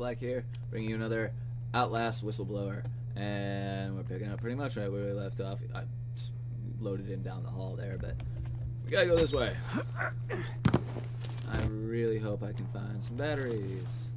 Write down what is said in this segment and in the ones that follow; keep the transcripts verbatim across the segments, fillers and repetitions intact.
KadiusBlack here, bringing you another Outlast whistleblower, and we're picking up pretty much right where we left off. I just loaded him down the hall there, but we gotta go this way. I really hope I can find some batteries.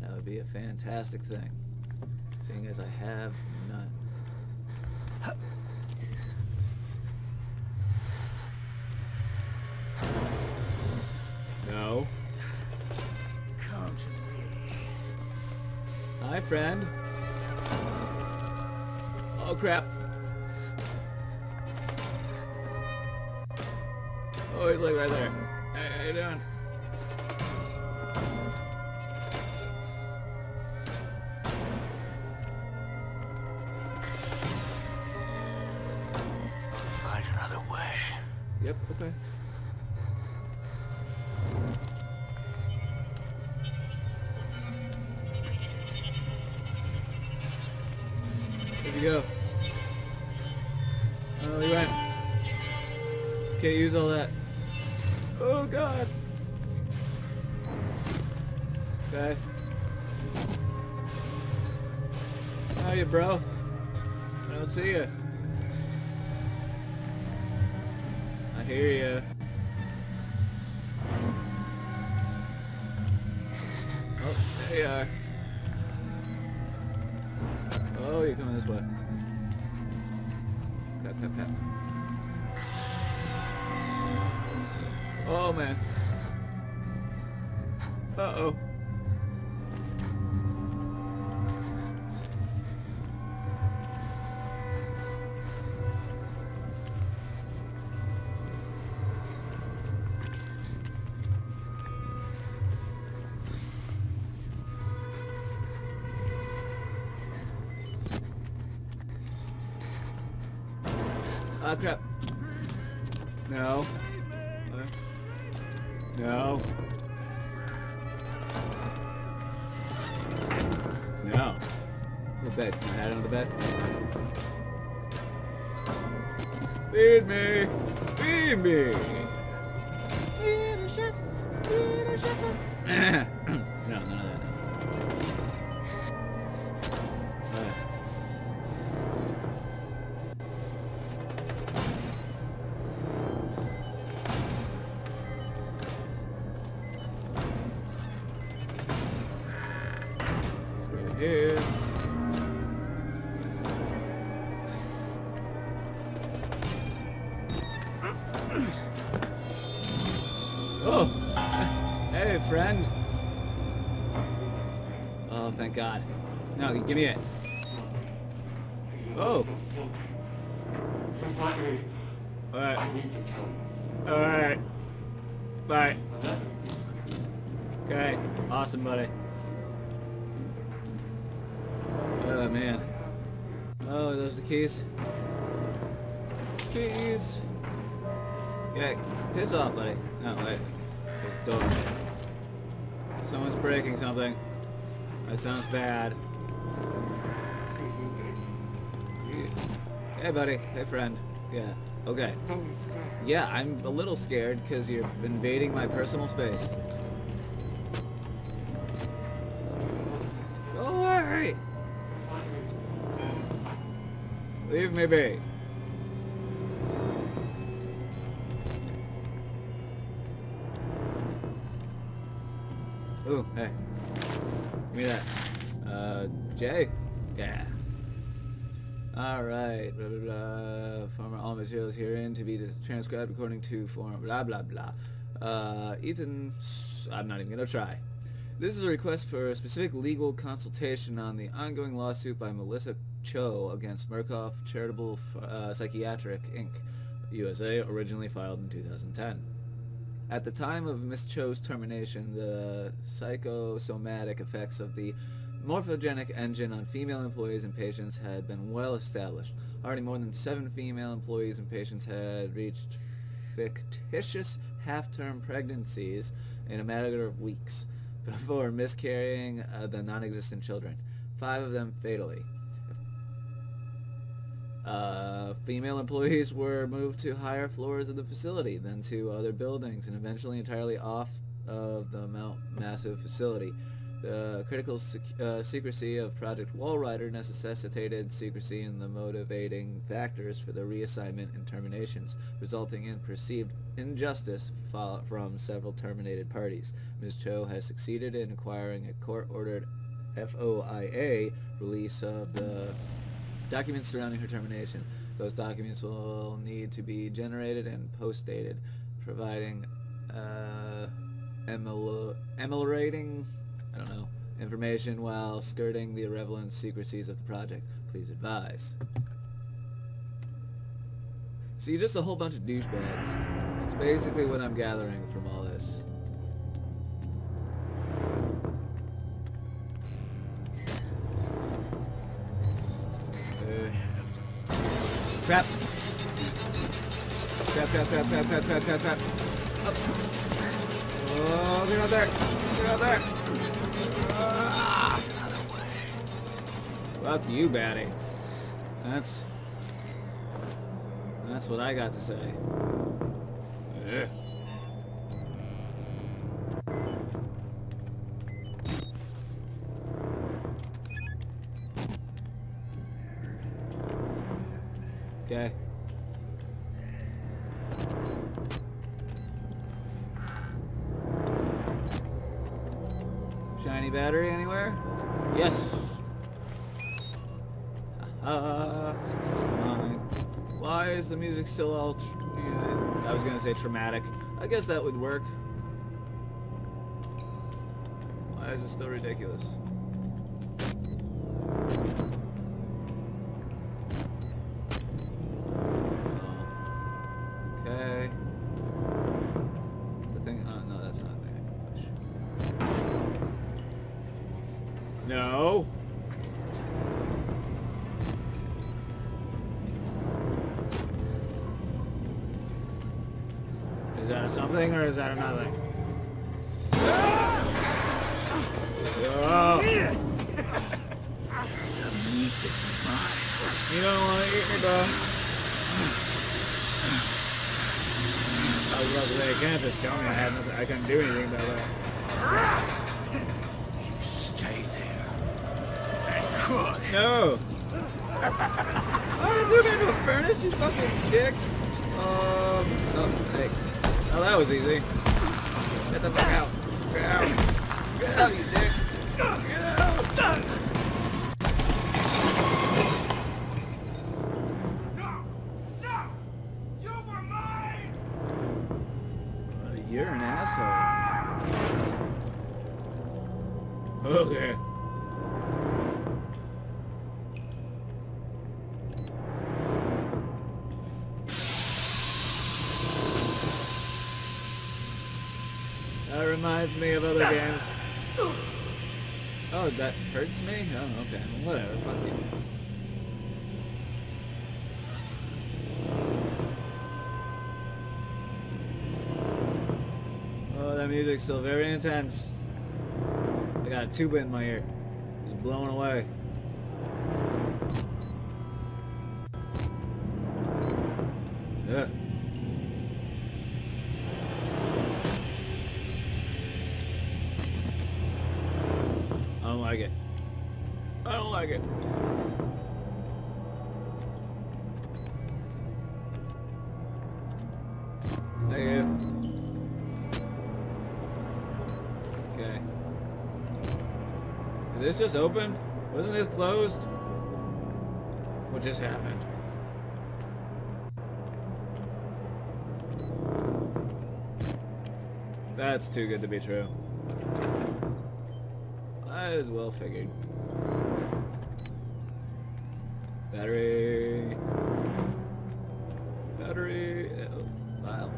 That would be a fantastic thing, seeing as I have none. No. Come to me. Hi, friend. Oh, crap. Oh, he's like right there. Hey, how you doing? Find another way. Yep, okay. There we go. Oh, he ran. Can't use all that. Oh god! Okay. How are you, bro? I don't see ya. I hear ya. Oh, there you are. Oh, you're coming this way. Cut, cut, cut. Oh man. Uh-oh. Ah, crap. No. No. No. The bed. Can I hide under the bed? Feed me! Feed me! Feed a shepherd! Feed a shepherd! No, none of that. Here. Oh, hey friend. Oh, thank God. No, give me it. Oh. All right. All right. Bye. Okay. Awesome, buddy. Oh man. Oh, are those the keys? Keys! Yeah, piss off, buddy. No, wait. There's a door. Someone's breaking something. That sounds bad. Hey, buddy. Hey, friend. Yeah. Okay. Yeah, I'm a little scared because you're invading my personal space. Leave me be. Ooh, hey. Give me that. Uh, Jay? Yeah. Alright. Blah, blah, blah. Farmer, all materials herein to be transcribed according to form. Blah, blah, blah. Uh, Ethan, I'm not even going to try. This is a request for a specific legal consultation on the ongoing lawsuit by Melissa Cho against Murkoff Charitable uh, Psychiatric, Incorporated, U S A, originally filed in two thousand ten. At the time of Miz Cho's termination, the psychosomatic effects of the morphogenic engine on female employees and patients had been well established. Already more than seven female employees and patients had reached fictitious half-term pregnancies in a matter of weeks before miscarrying uh, the non-existent children, five of them fatally. Uh, female employees were moved to higher floors of the facility, then to other buildings, and eventually entirely off of the Mount Massive facility. The critical sec uh, secrecy of Project Wallrider necessitated secrecy in the motivating factors for the reassignment and terminations, resulting in perceived injustice from several terminated parties. Miz Cho has succeeded in acquiring a court-ordered F O I A release of the documents surrounding her termination. Those documents will need to be generated and post-dated, providing uh, ameliorating I don't know, information while skirting the irrelevant secrecies of the project. Please advise. So you're just a whole bunch of douchebags. That's basically what I'm gathering from all this. Uh, crap. Crap, crap, crap, crap, crap, crap, crap, crap. Up. Oh, get out there. Get out there. Uh, fuck you, baddie. That's... That's what I got to say. Ugh. Okay. Shiny battery anywhere? Yes! Haha, six six nine. Why is the music still all... Tr yeah, I was gonna say traumatic. I guess that would work. Why is it still ridiculous? Okay. The thing... Oh, no, that's not a thing I can push. No. Is that a something or is that another thing? Oh. You don't want to eat me, dog. I was about to say, you can't just tell me I had nothing. I couldn't do anything about that. No! I threw me into a furnace, you fucking dick! Um, oh, hey. Oh, that was easy. Get the fuck out. Get out. Get out, you dick. Get out! No! No! You were mine! Uh, you're an asshole. Okay. That reminds me of other games. Oh, that hurts me? Oh, okay. Whatever, fuck you. Oh, that music's still very intense. I got a tuba in my ear. It's blowing away. Ugh. I don't like it. I don't like it. Negative. Okay. Did this just open? Wasn't this closed? What just happened? That's too good to be true. That is well figured. Battery. Battery. Oh, wow.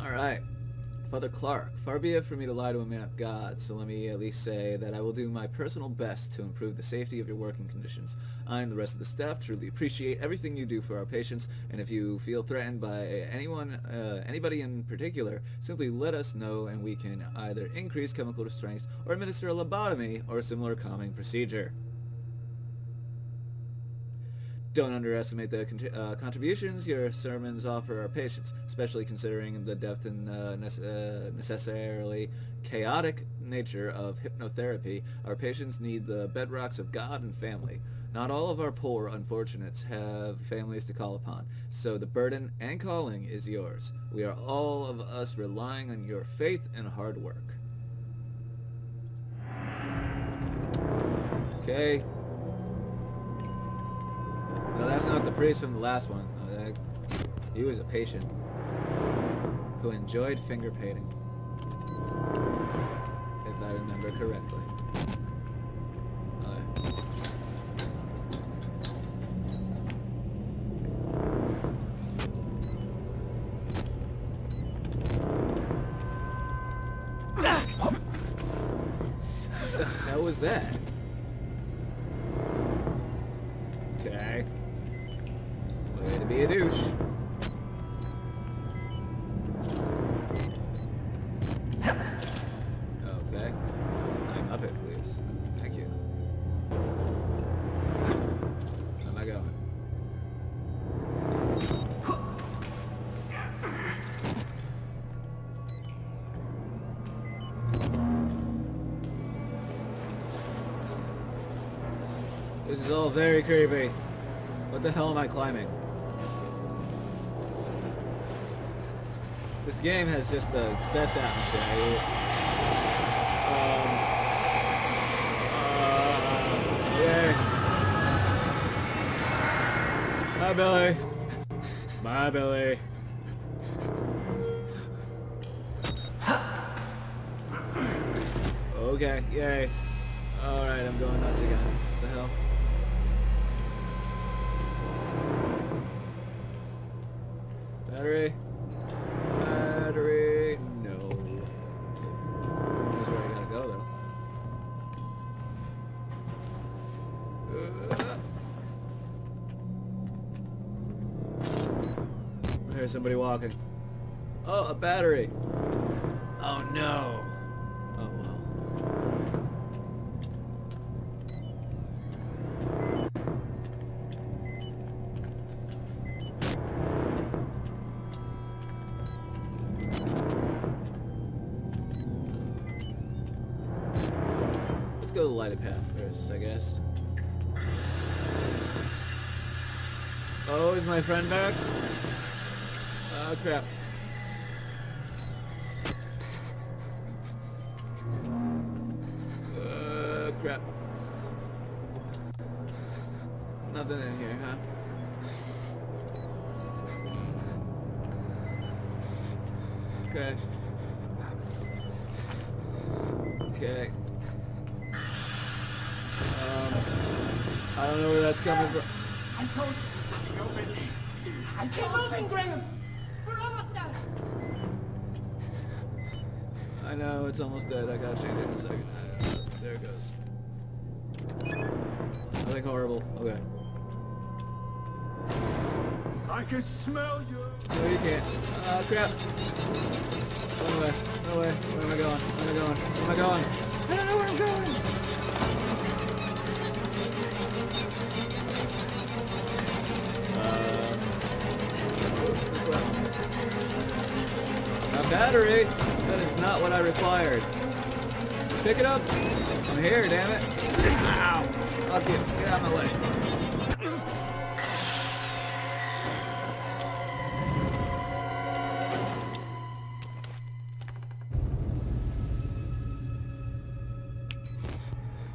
Alright. Father Clark, far be it for me to lie to a man of God, so let me at least say that I will do my personal best to improve the safety of your working conditions. I and the rest of the staff truly appreciate everything you do for our patients, and if you feel threatened by anyone, uh, anybody in particular, simply let us know and we can either increase chemical restraints or administer a lobotomy or a similar calming procedure. Don't underestimate the con uh, contributions your sermons offer our patients, especially considering the depth and uh, ne uh, necessarily chaotic nature of hypnotherapy. Our patients need the bedrocks of God and family. Not all of our poor unfortunates have families to call upon, so the burden and calling is yours. We are all of us relying on your faith and hard work. Okay. No, that's not the priest from the last one. No, that, he was a patient who enjoyed finger painting, if I remember correctly. What was that? Okay. Way to be a douche. Okay. Climb up it, please. Thank you. Where am I going? This is all very creepy. What the hell am I climbing? This game has just the best atmosphere. Um, uh, yeah. Bye, Billy. Bye, Billy. Okay, yay. Alright, I'm going nuts again. What the hell? Battery? Battery? No. This is where I gotta go, though. I hear somebody walking. Oh, a battery! Oh, no! Oh, well. Let's go to the lighted path first, I guess. Oh, is my friend back? Oh, crap. Uh, crap. Nothing in here, huh? Okay. Okay. I don't know where that's coming from. I told you, no belief. I can't open, Graham. We're almost done. I know, it's almost dead. I gotta change it in a second. Uh, there it goes. Nothing horrible. Okay. I can smell you. No, you can't. Oh, uh, crap. No way. No way. Where am I going? Where am I going? Where am I going? I don't know where I'm going. Battery? That is not what I required. Pick it up. I'm here, damn it. Ow. Fuck you. Get out of my way.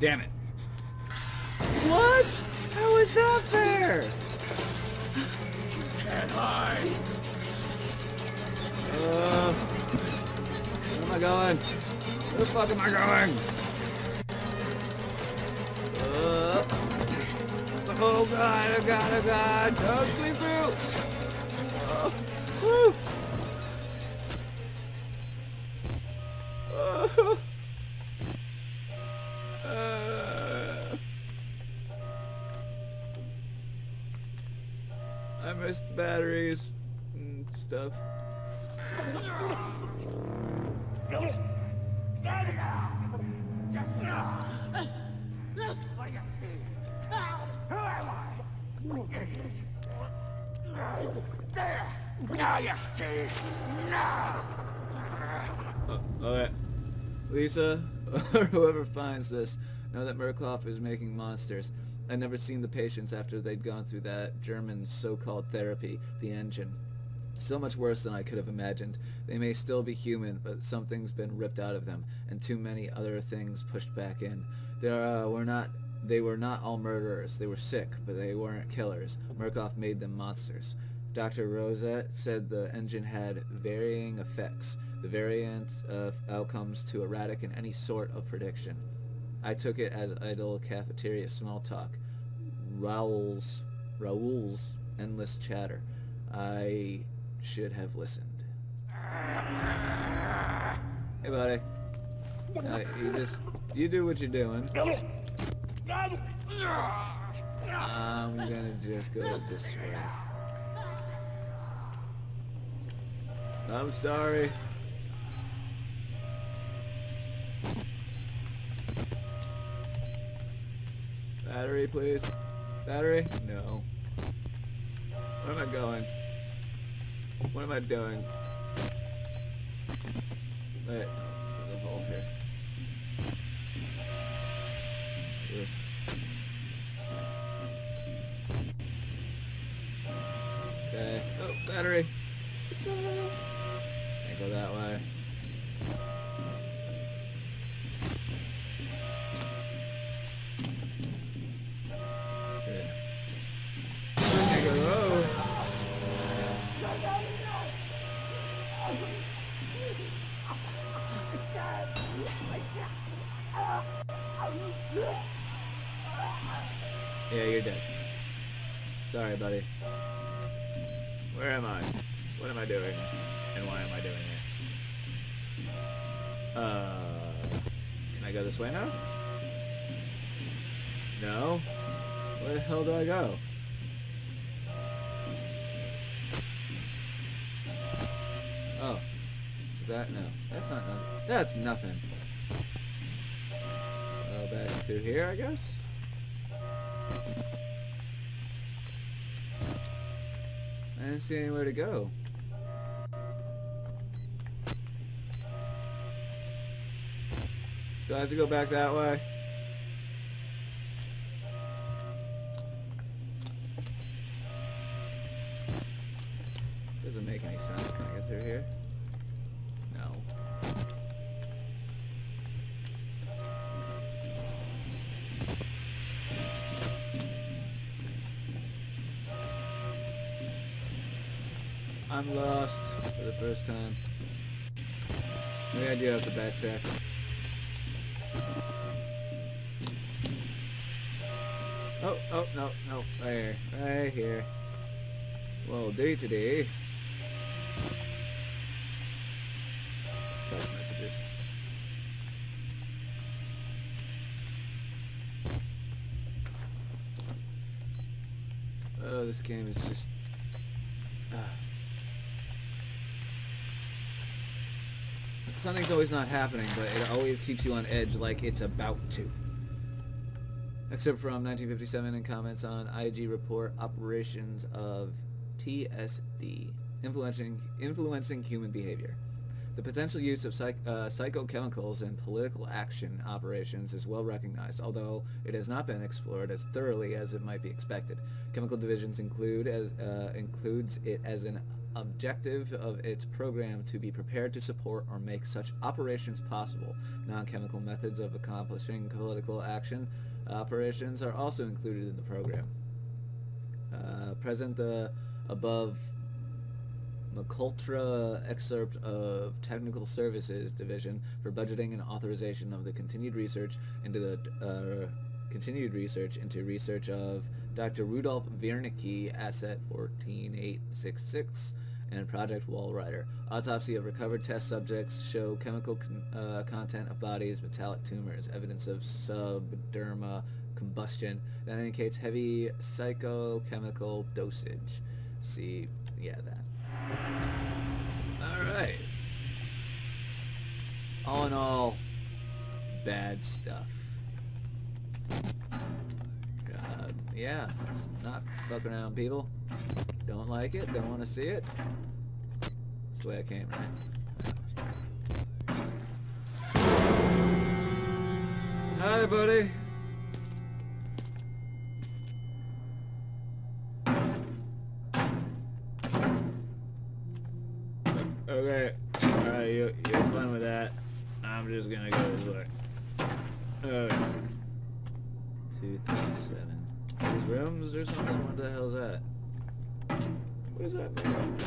Damn it. What? How is that fair? Can't hide. Uh, where am I going? Where the fuck am I going? Uh, oh god, oh god, oh god! Don't squeeze through! Uh, woo. Uh, uh, I missed batteries and stuff. There! Now you see! Now! Oh, alright. Lisa, or whoever finds this, know that Murkoff is making monsters. I've never seen the patients after they'd gone through that German so-called therapy, the engine. So much worse than I could have imagined. They may still be human, but something's been ripped out of them, and too many other things pushed back in. There uh, were not... They were not all murderers. They were sick, but they weren't killers. Murkoff made them monsters. Doctor Rosette said the engine had varying effects, the variant of outcomes too erratic in any sort of prediction. I took it as idle cafeteria small talk, Raoul's, Raoul's endless chatter. I should have listened. Hey, buddy. Uh, you just, you do what you're doing. I'm gonna just go this way. I'm sorry. Battery, please. Battery? No. Where am I going? What am I doing? Wait. There's a hole here. Oof. Okay. Oh, battery! Six hours! Can't go that way. Yeah, you're dead. Sorry, buddy. Where am I? What am I doing? And why am I doing it? Uh... Can I go this way now? No? Where the hell do I go? Oh. Is that? No. That's not nothing. That's nothing. So back through here, I guess? I didn't see anywhere to go. Do I have to go back that way? Doesn't make any sense. Can I get through here? No. I'm lost for the first time. Maybe I do have to backtrack. Oh, oh, no, no. Right here. Right here. Well, day to day. Text messages. Oh, this game is just... Uh, Something's always not happening, but it always keeps you on edge like it's about to. Except from nineteen fifty-seven and comments on I G report operations of T S D, influencing, influencing human behavior. The potential use of psych, uh, psychochemicals in political action operations is well recognized, although it has not been explored as thoroughly as it might be expected. Chemical divisions include as, uh, includes it as an objective of its program to be prepared to support or make such operations possible. Non-chemical methods of accomplishing political action operations are also included in the program. Uh, present the above McCultra excerpt of Technical Services Division for budgeting and authorization of the continued research into the uh, continued research into research of Doctor Rudolf Wernicke, Asset one four eight six six, and Project Wallrider. Autopsy of recovered test subjects show chemical con uh, content of bodies, metallic tumors, evidence of subderma combustion that indicates heavy psychochemical dosage. See, yeah, that. Alright. All in all, bad stuff. God. Uh, yeah, let's not fuck around, people. Don't like it, don't want to see it. That's the way I came, right? Hi, buddy. Okay, alright, you, you're fine with that. I'm just gonna go this way. Okay. two thirty-seven. These rooms or something? What the hell's that? What is that mean?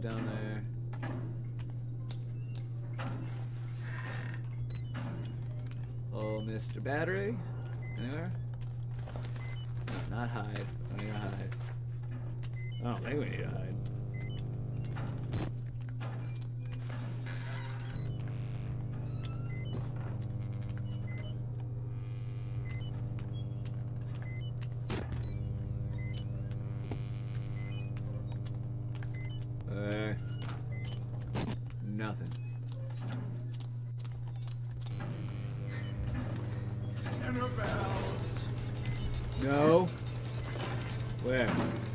Down there. Oh, Mister Battery? Anywhere? No, not hide. I don't need to hide. I don't think we need to hide. No. Where?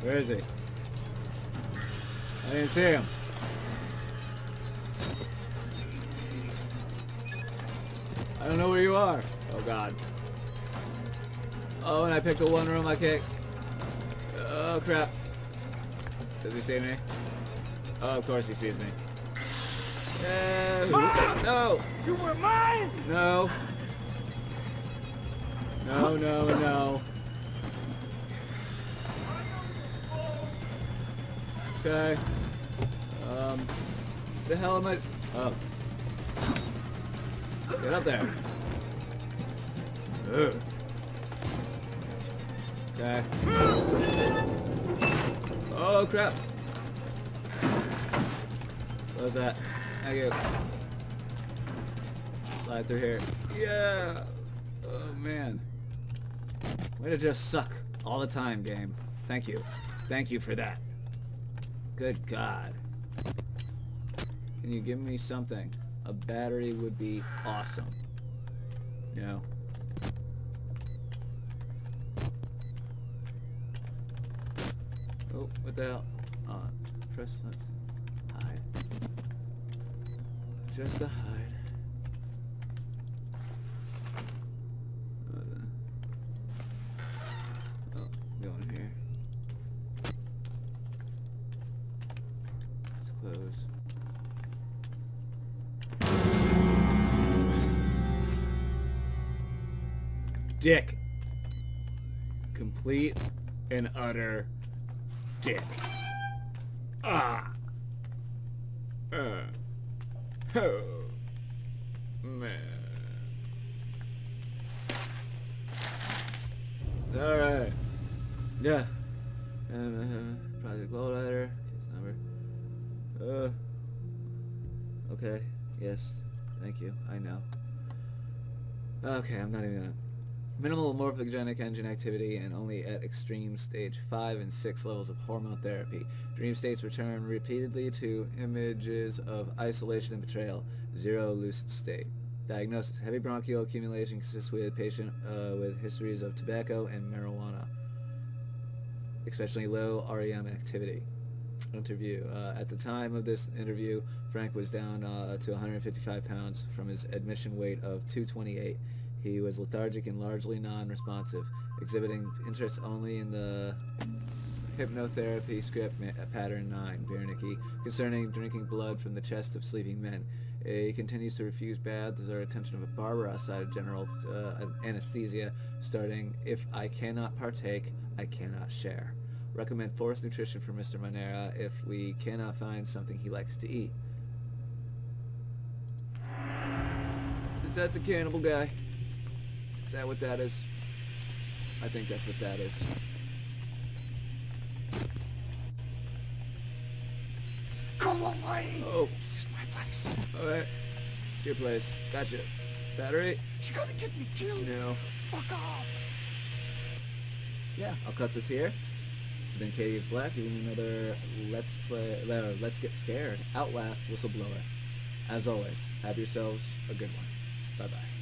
Where is he? I didn't see him. I don't know where you are. Oh God. Oh, and I picked the one room I kicked. Oh crap. Does he see me? Oh, of course he sees me. Yeah. No. You were mine. No. No, no, no. Okay. Um. The hell am I? Oh. Get up there. Ugh. Okay. Oh crap. What was that? Thank you. Slide through here. Yeah. Oh man. Way to just suck all the time, game. Thank you. Thank you for that. Good God. Can you give me something? A battery would be awesome. You know? Oh, what the hell? Oh, press left. Hide. Just a hide. Dick. Complete and utter dick. Ah. Uh. Oh. Man. Alright. Yeah. Um, uh, Project Wallrider. Case number. Uh. Okay. Yes. Thank you. I know. Okay, I'm not even gonna. Minimal morphogenic engine activity and only at extreme stage five and six levels of hormone therapy. Dream states return repeatedly to images of isolation and betrayal. Zero lucid state. Diagnosis. Heavy bronchial accumulation consists with patient uh, with histories of tobacco and marijuana. Especially low R E M activity. Interview. Uh, at the time of this interview, Frank was down uh, to one hundred fifty-five pounds from his admission weight of two twenty-eight. He was lethargic and largely non-responsive, exhibiting interest only in the hypnotherapy script pattern nine, Wernicke, concerning drinking blood from the chest of sleeping men. He continues to refuse baths or attention of a barber outside of general uh, anesthesia, starting, if I cannot partake, I cannot share. Recommend forced nutrition for Mister Monera if we cannot find something he likes to eat. Is that the cannibal guy? Is that what that is? I think that's what that is. Go away! Oh. This is my place. Alright. It's your place. Gotcha. Battery? You're gonna get me killed. No. Fuck off. Yeah, I'll cut this here. This has been KadiusBlack doing another Let's Play, uh, Let's Get Scared, Outlast Whistleblower. As always, have yourselves a good one. Bye-bye.